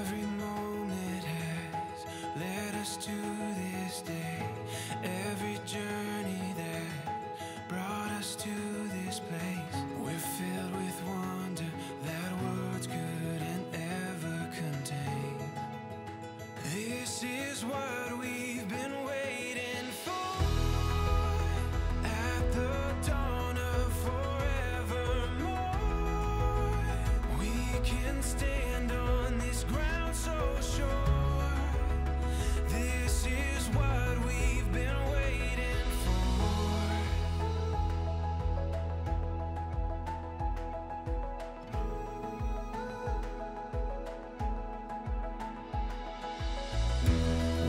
Every moment has led us to this day. Every journey that brought us to this place. We're filled with wonder that words couldn't ever contain. This is what we've been waiting for. At the dawn of forevermore, we can stand on this ground so sure. This is what we've been waiting for.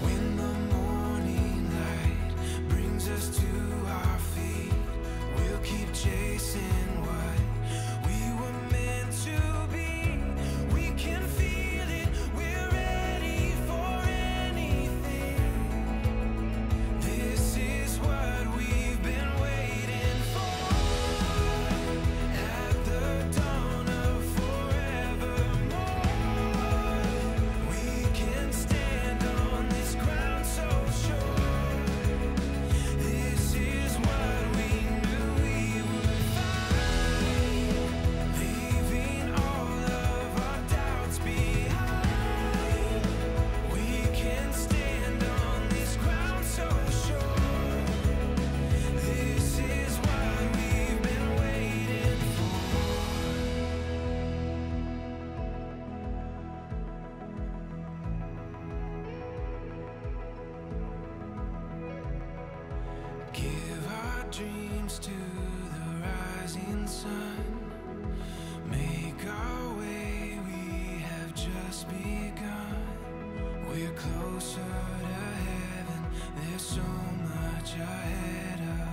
When the morning light brings us to our feet, we'll keep chasing what we were meant to be. We can feel it, we're ready for anything. This is what we've been waiting for. At the dawn of forevermore, we can stand on this ground so sure. This is what we knew we would find, leaving all of our doubts behind. We can stand on this ground so sure. This is what we've been waiting for. Give our dreams to the rising sun. Make our way, we have just begun. We're closer to heaven, there's so much ahead of us.